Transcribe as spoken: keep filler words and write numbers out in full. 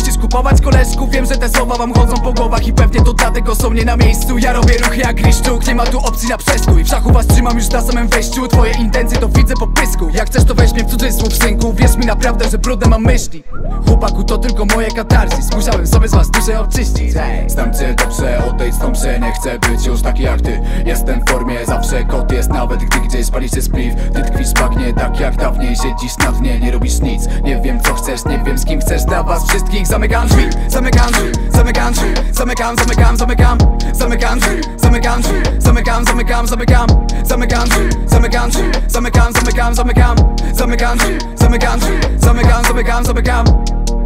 musisz kupować koleżków. Wiem, że te słowa wam chodzą po głowach i pewnie to dlatego są nie na miejscu. Ja robię ruchy jak Grysczuk, nie ma tu opcji na przestój. W szachu was trzymam już na samym wejściu, twoje intencje to widzę po pysku. Jak chcesz to weź mnie w cudzysłów, synku, wierz mi naprawdę, że brudne mam myśli. Chłopaku, to tylko moje Katharsis, musiałem sobie z was duże oczyścić. Znam cię dobrze, odejdź stąd, że nie chcę być już taki jak ty. Jestem w formie, zawsze kot jest, nawet gdy gdzieś pali się spliff. Ty tkwisz pachnie tak jak dawniej, siedzisz na dnie, nie robisz nic. Nie wiem co chcesz, nie wiem z kim chcesz, dla was wszystkich zamykam drzwi, zamykam drzwi, zamykam drzwi, zamykam, zamykam, zamykam, zamykam drzwi, zamykam drzwi, zamykam, zamykam, zamykam, zamykam drzwi, zamykam drzwi, zamykam, zamykam, zamykam, zamykam drzwi, zamykam drzwi, zamykam, zamykam, zamykam.